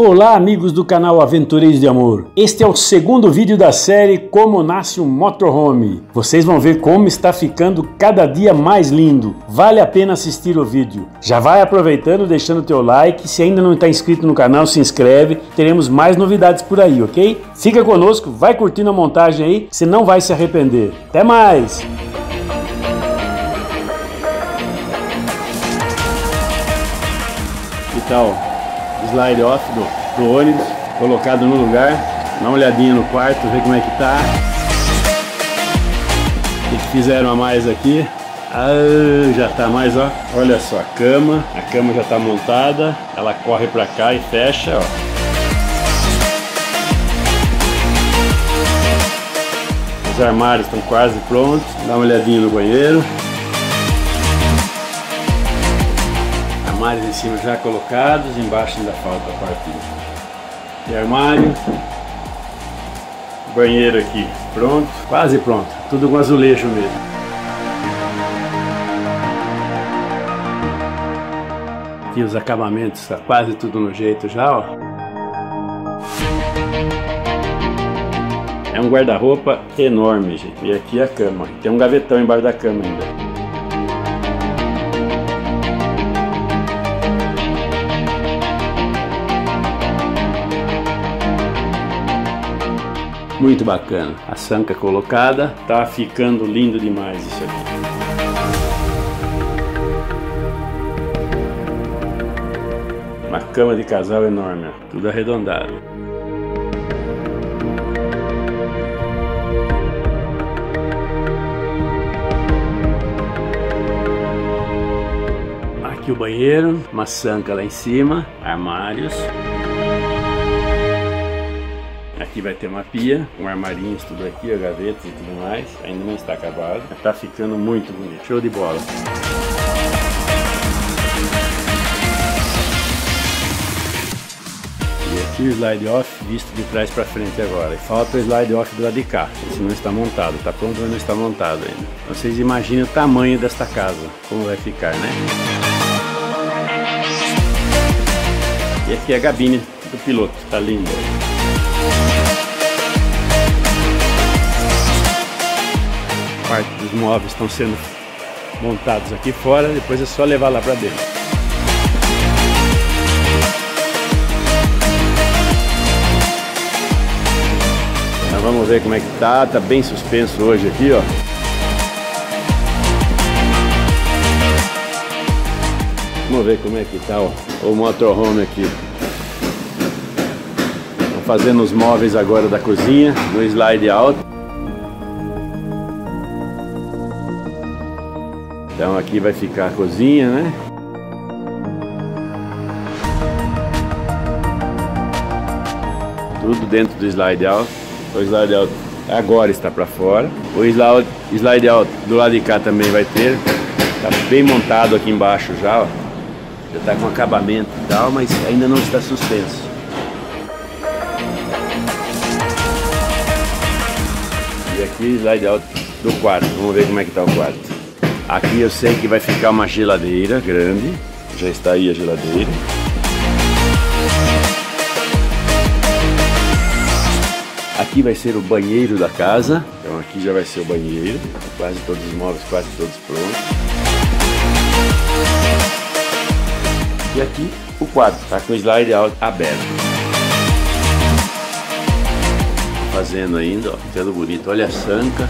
Olá amigos do canal Aventureiros de Amor, este é o segundo vídeo da série Como Nasce um Motorhome. Vocês vão ver como está ficando cada dia mais lindo, vale a pena assistir o vídeo. Já vai aproveitando, deixando o teu like, se ainda não está inscrito no canal se inscreve, teremos mais novidades por aí, ok? Fica conosco, vai curtindo a montagem aí, você não vai se arrepender. Até mais! Então, slide off do ônibus, colocado no lugar, dá uma olhadinha no quarto, ver como é que tá. O que fizeram a mais aqui? Ah, já tá mais, ó. Olha só, a cama já tá montada, ela corre pra cá e fecha, ó. Os armários estão quase prontos, dá uma olhadinha no banheiro. Armários em cima já colocados, embaixo ainda falta a parte de armário. Banheiro aqui pronto, quase pronto, tudo com azulejo mesmo. Aqui os acabamentos, tá quase tudo no jeito já, ó. É um guarda-roupa enorme, gente. E aqui a cama. Tem um gavetão embaixo da cama ainda. Muito bacana. A sanca colocada. Tá ficando lindo demais isso aqui. Uma cama de casal enorme, ó. Tudo arredondado. O banheiro, uma sanca lá em cima, armários. Aqui vai ter uma pia, um armarinho, tudo aqui, gavetas e tudo mais. Ainda não está acabado, está ficando muito bonito, show de bola. E aqui o slide off visto de trás para frente agora. E falta o slide off do lado de cá, esse não está montado, está pronto, mas não está montado ainda. Vocês imaginam o tamanho desta casa, como vai ficar, né? E aqui é a cabine do piloto, tá lindo. Parte dos móveis estão sendo montados aqui fora, depois é só levar lá para dentro. Então vamos ver como é que tá, tá bem suspenso hoje aqui, ó. Vamos ver como é que tá o motorhome aqui. Estou fazendo os móveis agora da cozinha, no slide alto. Então aqui vai ficar a cozinha, né? Tudo dentro do slide alto. O slide alto agora está para fora. O slide alto do lado de cá também vai ter. Tá bem montado aqui embaixo já, ó. Já está com acabamento e tal, mas ainda não está suspenso. E aqui slide out do quarto, vamos ver como é que está o quarto. Aqui eu sei que vai ficar uma geladeira grande, já está aí a geladeira. Aqui vai ser o banheiro da casa, então aqui já vai ser o banheiro, quase todos os móveis, quase todos prontos. E aqui o quadro, tá com o slide out aberto. Fazendo ainda, ó, ficando bonito. Olha a sanca.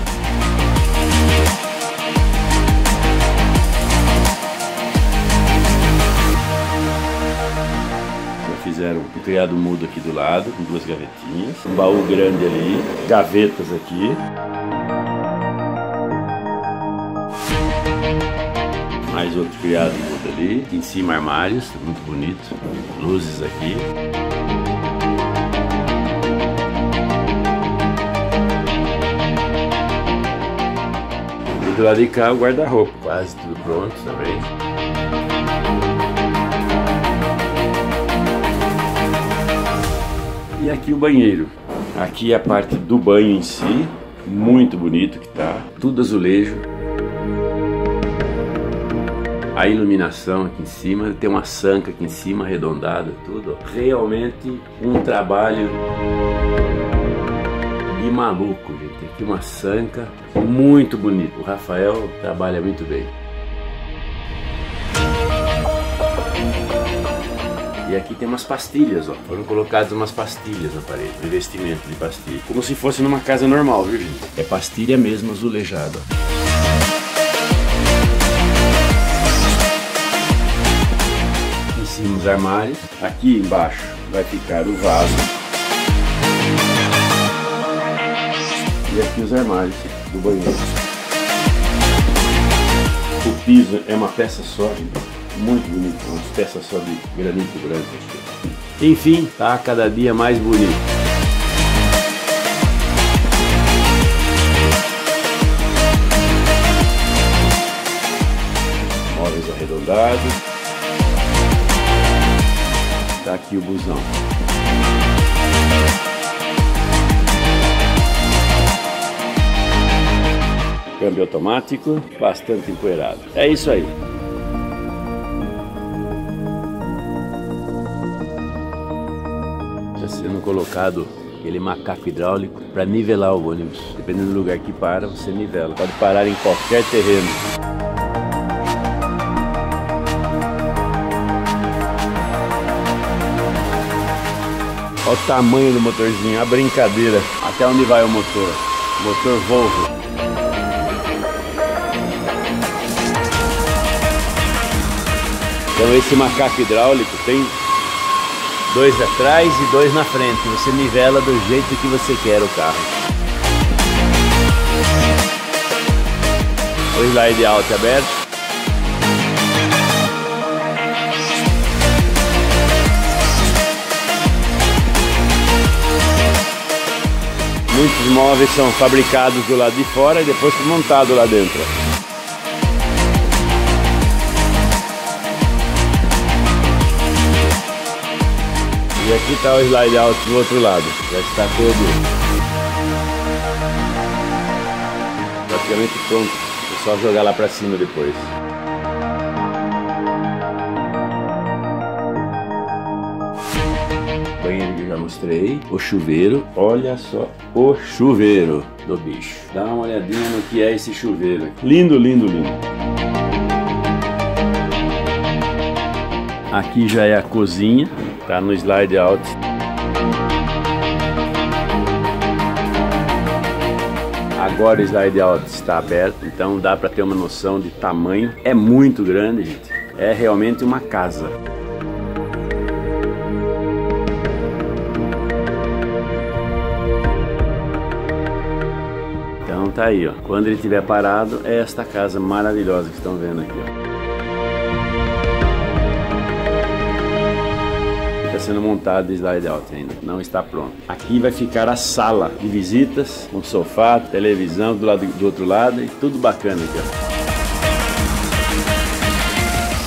Já fizeram um criado mudo aqui do lado, com duas gavetinhas. Um baú grande ali, gavetas aqui. Mais outro criado mudo ali, em cima armários, muito bonito, luzes aqui. E do lado de cá o guarda-roupa, quase tudo pronto também. E aqui o banheiro, aqui a parte do banho em si, muito bonito que tá, tudo azulejo. a iluminação aqui em cima, tem uma sanca aqui em cima arredondada, tudo. Realmente um trabalho de maluco, gente. Aqui uma sanca muito bonita. O Rafael trabalha muito bem. E aqui tem umas pastilhas, ó. Foram colocadas umas pastilhas na parede, revestimento de pastilha. Como se fosse numa casa normal, viu, gente? É pastilha mesmo, azulejada. Em cima os armários. Aqui embaixo vai ficar o vaso. E aqui os armários do banheiro. O piso é uma peça só, gente. Muito bonito, umas peças só de granito branco. Enfim, tá cada dia mais bonito. Móveis arredondados. Tá aqui o busão. Câmbio automático, bastante empoeirado. É isso aí. Sendo colocado aquele macaco hidráulico para nivelar o ônibus. Dependendo do lugar que para, você nivela. Pode parar em qualquer terreno. Olha o tamanho do motorzinho, a brincadeira. Até onde vai o motor? Motor Volvo. Então esse macaco hidráulico tem dois atrás e dois na frente, você nivela do jeito que você quer o carro. O slide alto aberto. Muitos móveis são fabricados do lado de fora e depois montados lá dentro. E aqui está o slide out do outro lado, já está todo praticamente pronto, é só jogar lá para cima depois. O banheiro que eu já mostrei, o chuveiro, olha só o chuveiro do bicho. Dá uma olhadinha no que é esse chuveiro aqui. Lindo, lindo, lindo. Aqui já é a cozinha, tá no slide out. Agora o slide out está aberto, então dá para ter uma noção de tamanho. É muito grande, gente. É realmente uma casa. Então tá aí, ó. Quando ele estiver parado, é esta casa maravilhosa que estão vendo aqui, ó. Sendo montado de slide out ainda, não está pronto. Aqui vai ficar a sala de visitas, um sofá, televisão do lado do outro lado e tudo bacana aqui, ó.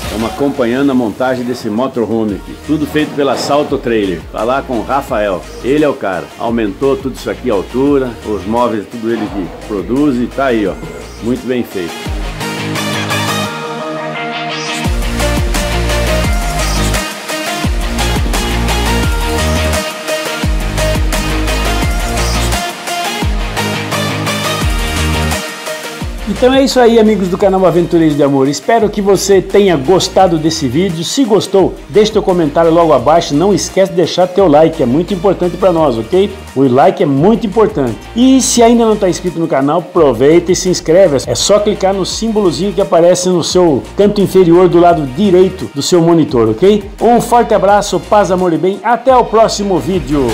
Estamos acompanhando a montagem desse motorhome aqui, tudo feito pela Salto Trailer. Tá lá com o Rafael, ele é o cara. Aumentou tudo isso aqui, a altura, os móveis, tudo ele que produz e tá aí, ó, muito bem feito. Então é isso aí, amigos do canal Aventureiros de Amor. Espero que você tenha gostado desse vídeo. Se gostou, deixe seu comentário logo abaixo. Não esquece de deixar teu like, é muito importante para nós, ok? O like é muito importante. E se ainda não está inscrito no canal, aproveita e se inscreve. É só clicar no símbolozinho que aparece no seu canto inferior do lado direito do seu monitor, ok? Um forte abraço, paz, amor e bem. Até o próximo vídeo.